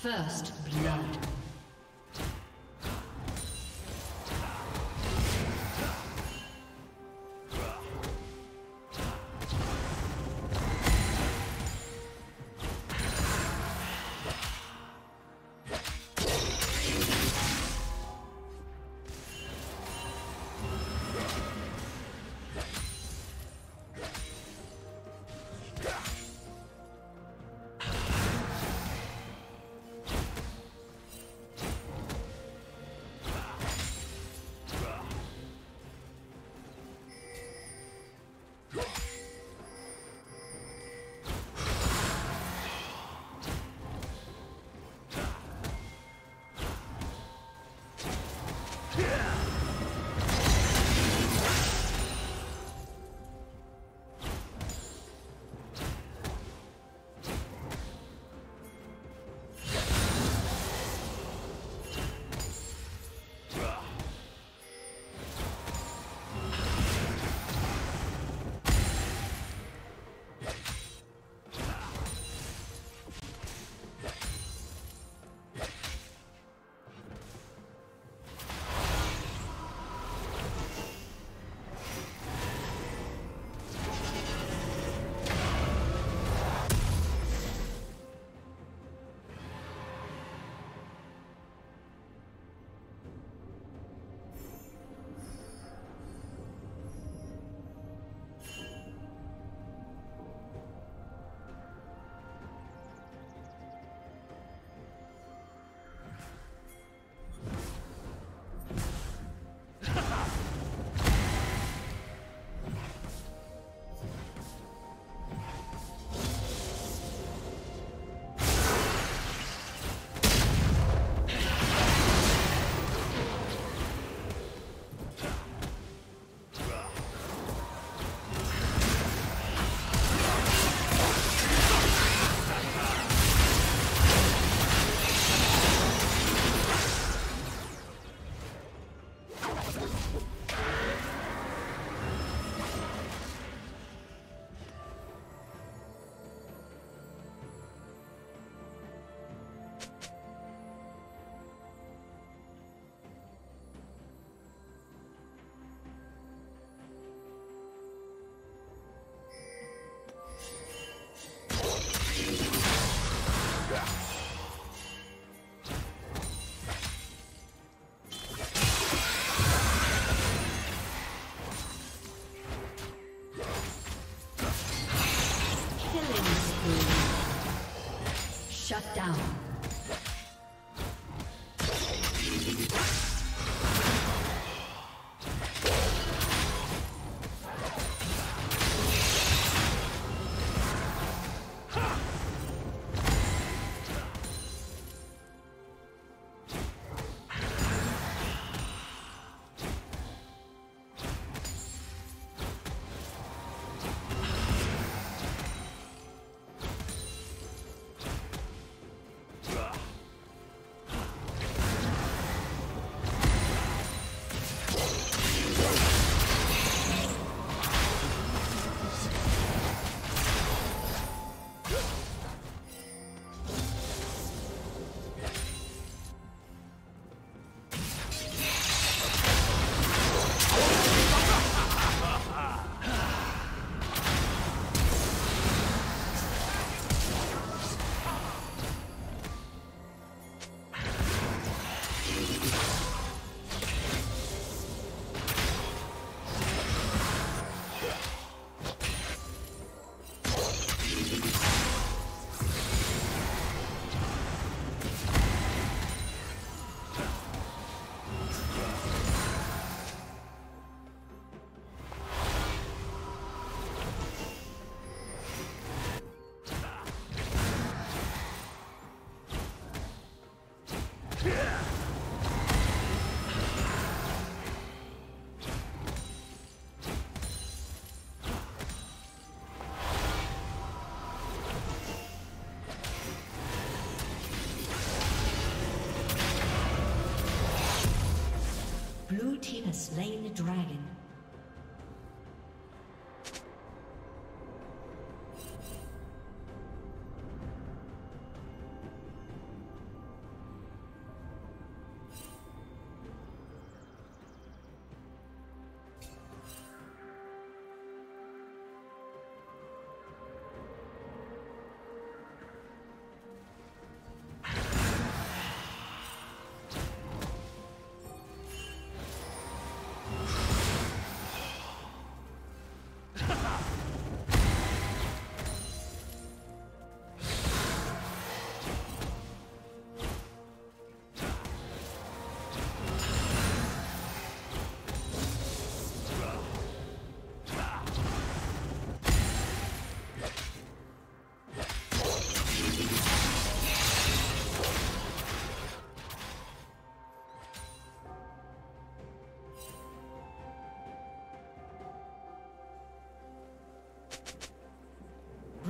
First blood. Shut down. has slain the dragon.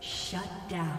Shut down.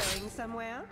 Going somewhere?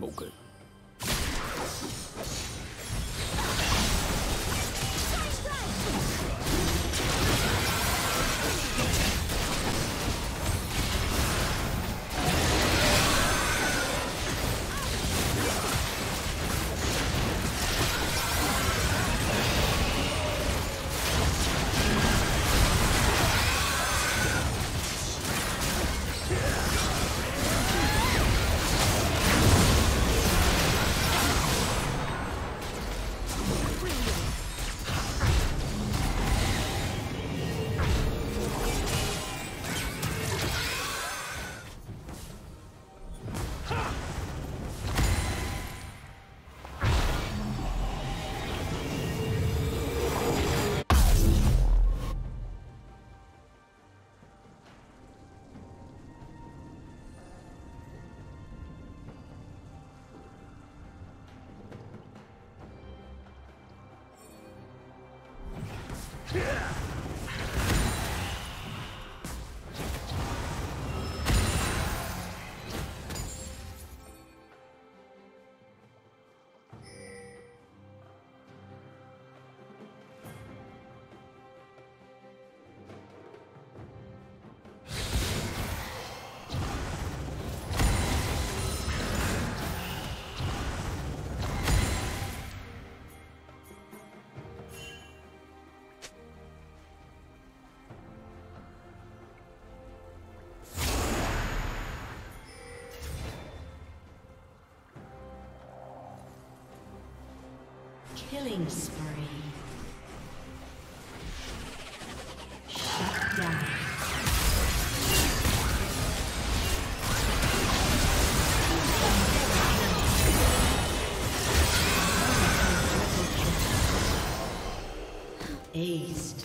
Okay. Killing spree. Shut down. Aced.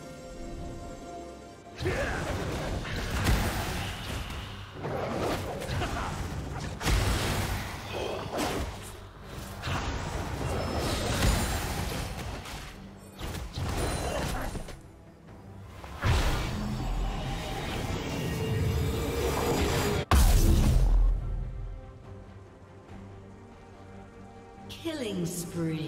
Killing spree.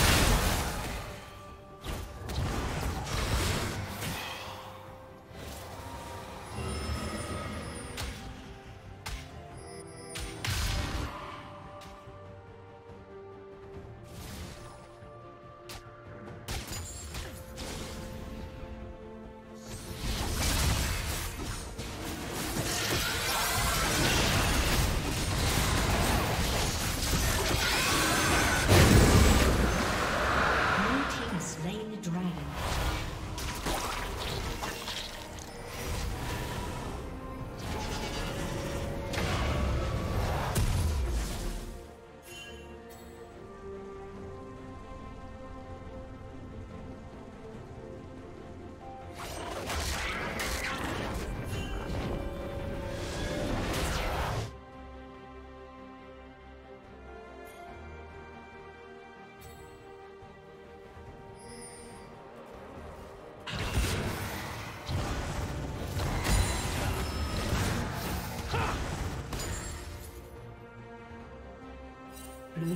Blue